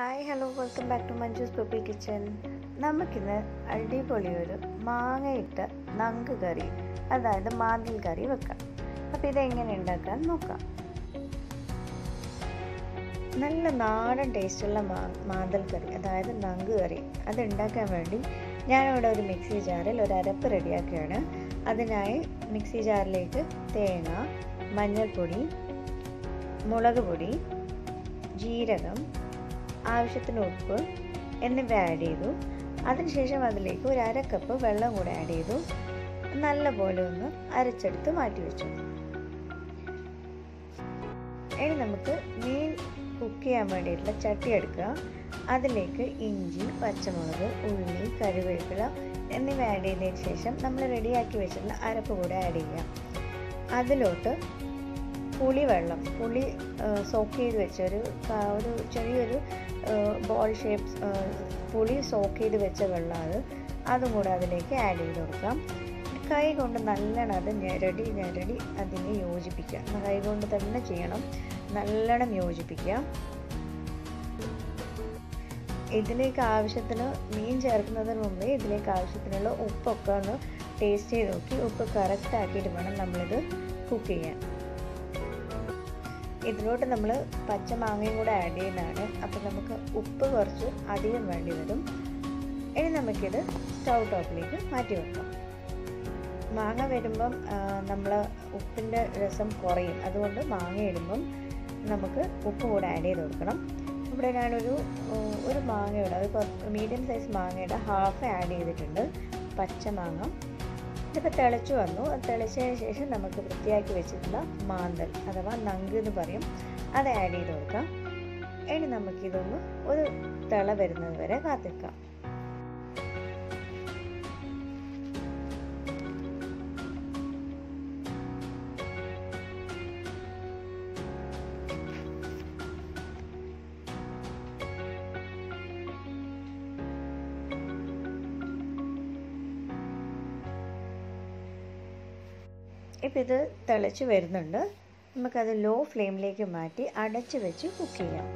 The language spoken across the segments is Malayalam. Hi hello welcome back to Manju's purple kitchen. നമുക്കിന്ന് അടിപൊളി ഒരു മാങ്ങയിട്ട് നങ്ക് കറി, അതായത് മാങ്ങ കറി വെക്കാം. അപ്പോൾ ഇതെങ്ങനെ ഉണ്ടാക്കാൻ നോക്കാം. നല്ല നാടൻ ടേസ്റ്റുള്ള മാങ്ങ കറി, അതായത് നങ്ക് കറി, അതുണ്ടാക്കാൻ വേണ്ടി ഞാനിവിടെ ഒരു മിക്സി ജാറിൽ ഒരു അരപ്പ് റെഡിയാക്കുകയാണ്. അതിനായി മിക്സി ജാറിലേക്ക് തേങ്ങ, മഞ്ഞൾപ്പൊടി, മുളക് പൊടി, ജീരകം, ആവശ്യത്തിന് ഉപ്പ് എന്നിവ ആഡ് ചെയ്തു. അതിനുശേഷം അതിലേക്ക് ഒരു അര കപ്പ് വെള്ളം കൂടെ ആഡ് ചെയ്തു. നല്ലപോലെ ഒന്ന് അരച്ചെടുത്ത് മാറ്റി വെച്ചു. ഇനി നമുക്ക് മീൻ കുക്ക് ചെയ്യാൻ വേണ്ടിയിട്ടുള്ള ചട്ടി എടുക്കുക. അതിലേക്ക് ഇഞ്ചി, പച്ചമുളക്, ഉള്ളി, കറിവേപ്പില എന്നിവ ആഡ് ചെയ്തതിന് ശേഷം നമ്മൾ റെഡിയാക്കി വെച്ചിരുന്ന അരപ്പ് കൂടെ ആഡ് ചെയ്യാം. അതിലോട്ട് പുളിവെള്ളം, പുളി സോക്ക് ചെയ്ത് വെച്ച ഒരു ചെറിയൊരു ബോൾ ഷേപ്പ് പുളി സോക്ക് ചെയ്ത് വെച്ച വെള്ളം, അതും കൂടെ അതിലേക്ക് ആഡ് ചെയ്ത് കൊടുക്കാം. കൈ കൊണ്ട് നല്ലോണം അത് ഞെരടി അതിനെ യോജിപ്പിക്കുക. കൈ കൊണ്ട് തന്നെ ചെയ്യണം, നല്ലോണം യോജിപ്പിക്കുക. ഇതിലേക്ക് ആവശ്യത്തിന് മീൻ ചേർക്കുന്നതിന് മുമ്പേ ഇതിലേക്ക് ആവശ്യത്തിനുള്ള ഉപ്പൊക്കെ ഒന്ന് ടേസ്റ്റ് ചെയ്ത് നോക്കി ഉപ്പ് കറക്റ്റ് ആക്കിയിട്ട് വേണം നമ്മളിത് കുക്ക് ചെയ്യാൻ. ഇതിലോട്ട് നമ്മൾ പച്ചമാങ്ങയും കൂടെ ആഡ് ചെയ്യുന്നതാണ്. അപ്പോൾ നമുക്ക് ഉപ്പ് കുറച്ച് അധികം വേണ്ടി വരും. ഇനി നമുക്കിത് സ്റ്റൗ ടോപ്പിലേക്ക് മാറ്റി വെക്കാം. മാങ്ങ വരുമ്പം നമ്മൾ ഉപ്പിൻ്റെ രസം കുറയും, അതുകൊണ്ട് മാങ്ങ ഇടുമ്പം നമുക്ക് ഉപ്പ് കൂടെ ആഡ് ചെയ്ത് കൊടുക്കണം. ഇവിടെ ഞാനൊരു മാങ്ങയുടെ ഒരു മീഡിയം സൈസ് മാങ്ങയുടെ ഹാഫ് ആഡ് ചെയ്തിട്ടുണ്ട്, പച്ചമാങ്ങ. ഇതിപ്പോൾ തിളച്ചു വന്നു. തിളച്ചതിന് ശേഷം നമുക്ക് വൃത്തിയാക്കി വെച്ചിട്ടുള്ള മാന്തൽ അഥവാ നങ്ക് എന്ന് പറയും, അത് ആഡ് ചെയ്ത് കൊടുക്കാം. ഇനി നമുക്കിതൊന്ന് ഒരു തിള വരുന്നത് വരെ കാത്തിക്കാം. ഇപ്പം ഇത് തിളച്ച് വരുന്നുണ്ട്. നമുക്കത് ലോ ഫ്ലെയിമിലേക്ക് മാറ്റി അടച്ച് വെച്ച് കുക്ക് ചെയ്യാം.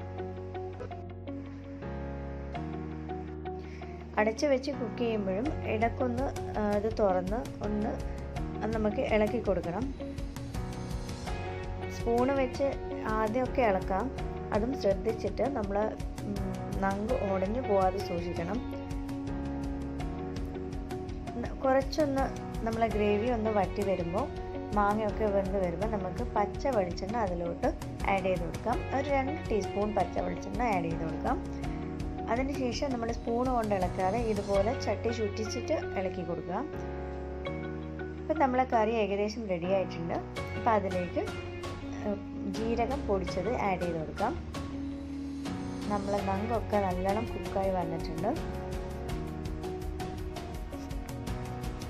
അടച്ച് വെച്ച് കുക്ക് ചെയ്യുമ്പോഴും ഇടയ്ക്കൊന്ന് ഇത് തുറന്ന് ഒന്ന് നമുക്ക് ഇളക്കി കൊടുക്കണം. സ്പൂണ് വെച്ച് ആദ്യമൊക്കെ ഇളക്കാം. അതും ശ്രദ്ധിച്ചിട്ട് നമ്മൾ നങ്ക് ഉടഞ്ഞു പോവാതെ സൂക്ഷിക്കണം. കുറച്ചൊന്ന് നമ്മളെ ഗ്രേവി ഒന്ന് വറ്റി വരുമ്പോൾ, മാങ്ങയൊക്കെ വെന്ത് വരുമ്പോൾ നമുക്ക് പച്ച വെളിച്ചെണ്ണ അതിലോട്ട് ആഡ് ചെയ്ത് കൊടുക്കാം. ഒരു 2 ടീസ്പൂൺ പച്ച വെളിച്ചെണ്ണ ആഡ് ചെയ്ത് കൊടുക്കാം. അതിനുശേഷം നമ്മൾ സ്പൂൺ കൊണ്ട് ഇളക്കാതെ ഇതുപോലെ ചട്ടി ചുറ്റിച്ചിട്ട് ഇളക്കി കൊടുക്കുക. ഇപ്പം നമ്മളെ കറി ഏകദേശം റെഡി ആയിട്ടുണ്ട്. അപ്പം അതിലേക്ക് ജീരകം പൊടിച്ചത് ആഡ് ചെയ്ത് കൊടുക്കാം. നമ്മളെ നങ്കൊക്കെ നല്ലോണം കുക്കായി വന്നിട്ടുണ്ട്.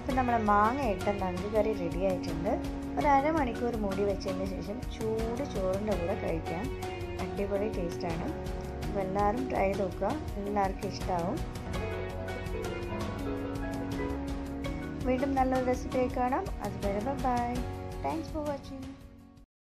ഇപ്പം നമ്മളെ മാങ്ങയിട്ട നങ്ക് കറി റെഡി ആയിട്ടുണ്ട്. ഒരു അരമണിക്കൂർ മൂടി വെച്ചതിന് ശേഷം ചൂട് ചോറിൻ്റെ കൂടെ കഴിക്കാം. അടിപൊളി ടേസ്റ്റാണ്. അപ്പോൾ എല്ലാവരും ട്രൈ നോക്കുക, എല്ലാവർക്കും ഇഷ്ടമാവും. വീണ്ടും നല്ലൊരു റെസിപ്പിയായി കാണാം. അതുവരെ ബൈ. Thanks for watching.